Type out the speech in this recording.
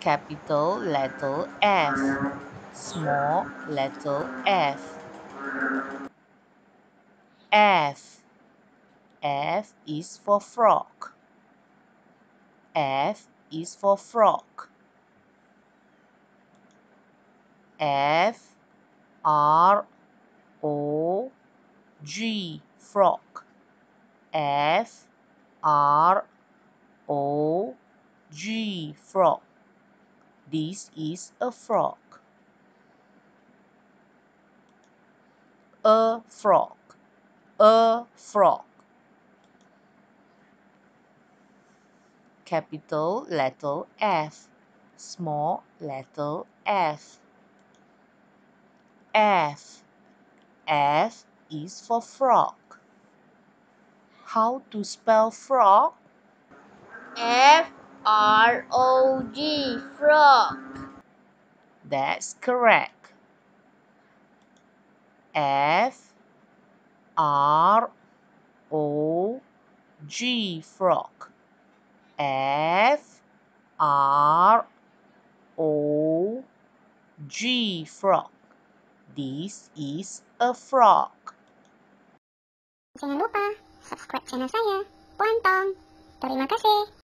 capital letter F, small letter f. F. F is for frog. F is for frog. F, R, O, G, frog. F, R, O, G, frog. This is a frog. A frog. A frog. Capital letter F, small letter f. F. F is for frog. How to spell frog? F-R-O-G, frog. That's correct. F-R-O-G, frog. F-R-O-G, frog. This is a frog. Jangan lupa subscribe channel saya, Puan Tong. Terima kasih.